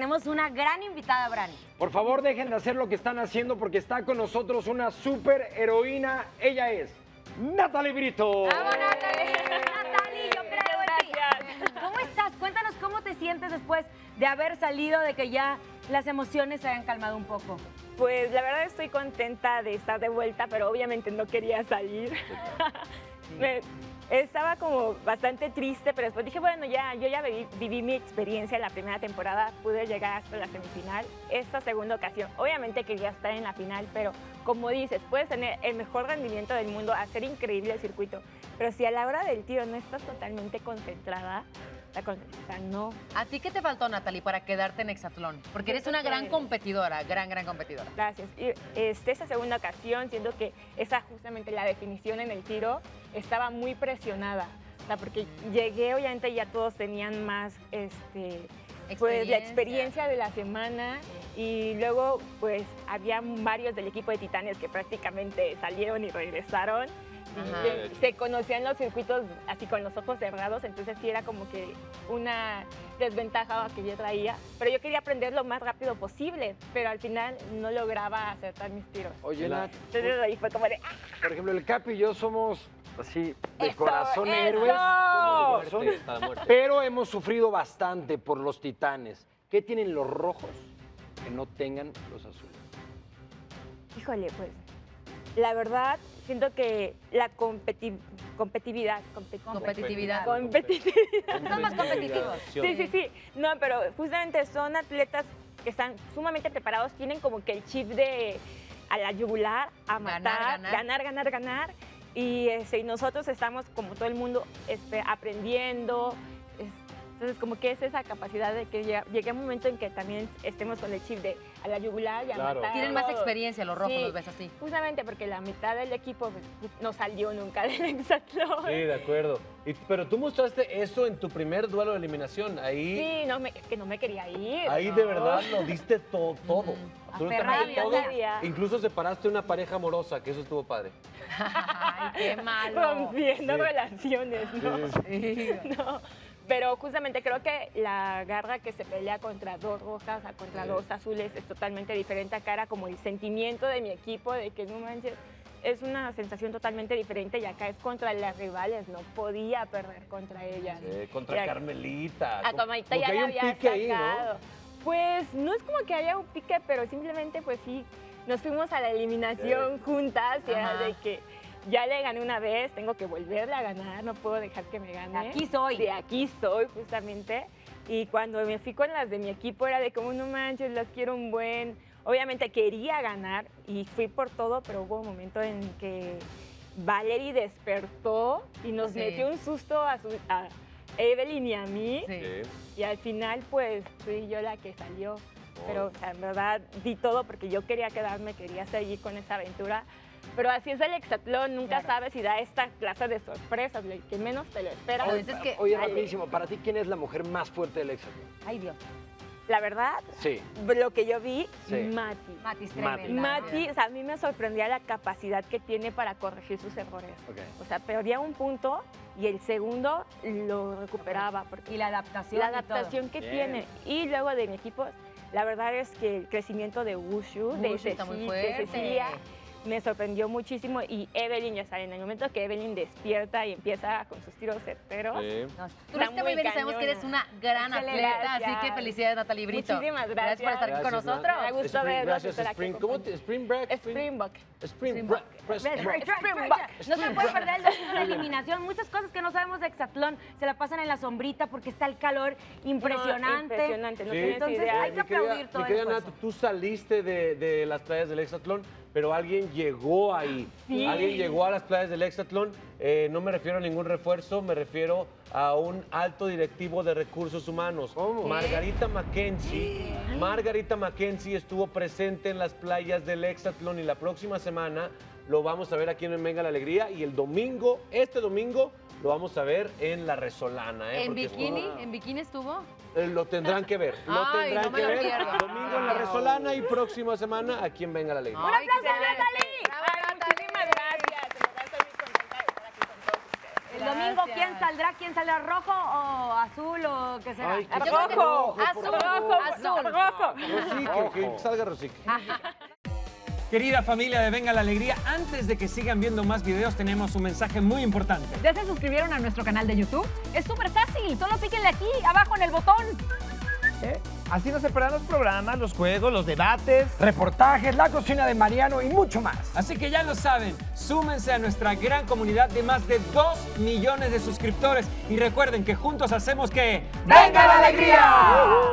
tenemos una gran invitada, Bran. Por favor, dejen de hacer lo que están haciendo porque está con nosotros una super heroína. Ella es Nataly Brito. ¡Vamos, Nataly! Nataly, yo creo en ti. ¿Cómo estás? Cuéntanos cómo te sientes después de haber salido, de que ya las emociones se hayan calmado un poco. Pues la verdad estoy contenta de estar de vuelta, pero obviamente no quería salir. Estaba como bastante triste, pero después dije, bueno, ya, yo ya viví mi experiencia en la primera temporada, pude llegar hasta la semifinal. Esta segunda ocasión, obviamente quería estar en la final, pero como dices, puedes tener el mejor rendimiento del mundo, hacer increíble el circuito, pero si a la hora del tiro no estás totalmente concentrada, la concentración no. ¿A ti qué te faltó, Nataly, para quedarte en Exatlón? Porque eres una gran competidora, gran competidora. Gracias. Y esa segunda ocasión, siento que esa justamente la definición en el tiro, estaba muy presionada, o sea, porque llegué, obviamente ya todos tenían más pues, la experiencia de la semana, y luego pues había varios del equipo de Titanes que prácticamente salieron y regresaron. Se conocían los circuitos así con los ojos cerrados, entonces sí era como que una desventaja que yo traía, pero yo quería aprender lo más rápido posible, pero al final no lograba acertar mis tiros. Oye, Nat, entonces ahí fue como de... ¡Ah! Por ejemplo, el Capi y yo somos así de eso, corazón eso. Héroes, somos de muerte, hasta la muerte. Pero hemos sufrido bastante por los Titanes. ¿Qué tienen los rojos que no tengan los azules? Híjole, pues... La verdad, siento que la competitividad. Son más competitivos. Sí. No, pero justamente son atletas que están sumamente preparados, tienen como que el chip de a la yugular, a matar, ganar. Y nosotros estamos, como todo el mundo, aprendiendo. Entonces, como que es esa capacidad de que llegue un momento en que también estemos con el chip de a la yugular y a matar. Tienen más experiencia los rojos, sí, los ves así. Justamente porque la mitad del equipo no salió nunca del Exatlón. Sí, de acuerdo. Pero tú mostraste eso en tu primer duelo de eliminación. Ahí... Sí, que no me quería ir. Ahí no. De verdad lo diste todo. Absolutamente todo. Incluso separaste una pareja amorosa, que eso estuvo padre. Ay, qué malo. Rompiendo relaciones, ¿no? Sí. No. Pero justamente creo que la garra que se pelea contra dos rojas a contra dos azules es totalmente diferente. Acá era como el sentimiento de mi equipo de que no manches, es una sensación totalmente diferente y acá es contra las rivales, no podía perder contra ellas. Sí, contra Carmelita. A Carmelita ya la había sacado. Ahí, ¿no? Pues no es como que haya un pique, pero simplemente pues sí, nos fuimos a la eliminación juntas y era de que... Ya le gané una vez, tengo que volverle a ganar, no puedo dejar que me gane. Aquí soy. De aquí soy, justamente. Y cuando me fui con las de mi equipo era de como, no manches, las quiero un buen. Obviamente quería ganar y fui por todo, pero hubo un momento en que Valerie despertó y nos metió un susto a Evelyn y a mí. Sí. Y al final, pues, fui yo la que salió. Oh. Pero, o sea, en verdad, di todo porque yo quería quedarme, quería seguir con esa aventura. Pero así es el Exatlón, nunca sabes si da esta clase de sorpresas, que menos te lo esperas. Oye, rapidísimo, para ti, ¿quién es la mujer más fuerte del Exatlón? Ay, Dios. La verdad, lo que yo vi, Mati, o sea, a mí me sorprendía la capacidad que tiene para corregir sus errores. O sea, perdía un punto y el segundo lo recuperaba. Porque y la adaptación. La adaptación que tiene. Y luego de mi equipo, la verdad es que el crecimiento de Wushu, de Cecilia... Me sorprendió muchísimo y Evelyn, ya saben, en el momento que Evelyn despierta y empieza con sus tiros certeros. Tú lo hiciste muy bien y sabemos que eres una gran atleta, así que felicidades, Nataly Brito. Muchísimas gracias. Gracias por estar aquí con nosotros. Me gustó verlos. ¿Cómo te? Springbok. No se puede perder el domingo de eliminación. Muchas cosas que no sabemos de Exatlón se la pasan en la sombrita porque está el calor impresionante. Entonces hay que aplaudir todo eso. Tú saliste de las playas del Exatlón, pero alguien llegó ahí, alguien llegó a las playas del Exatlón, no me refiero a ningún refuerzo, me refiero a un alto directivo de recursos humanos. ¿Cómo? Margarita McKenzie estuvo presente en las playas del Exatlón y la próxima semana lo vamos a ver aquí en Venga la Alegría y el domingo, este domingo, lo vamos a ver en La Resolana. ¿En bikini? ¿En bikini estuvo? Lo tendrán que ver. Lo tendrán que ver. Domingo en La Resolana y próxima semana aquí en Venga la Alegría. ¡Un aplauso, Nataly! Muchísimas gracias. Estoy muy contenta de estar aquí con todos ustedes. El domingo, ¿quién sale? saldrá? ¿Quién saldrá? ¿Rojo o azul o qué será? Ay, ¿qué rojo? Azul. Rosique, que salga Rosique. Querida familia de Venga la Alegría, antes de que sigan viendo más videos, tenemos un mensaje muy importante. ¿Ya se suscribieron a nuestro canal de YouTube? Es súper fácil, solo píquenle aquí, abajo en el botón. Así nos separan los programas, los juegos, los debates, reportajes, la cocina de Mariano y mucho más. Así que ya lo saben, súmense a nuestra gran comunidad de más de 2 millones de suscriptores. Y recuerden que juntos hacemos que... ¡Venga la Alegría!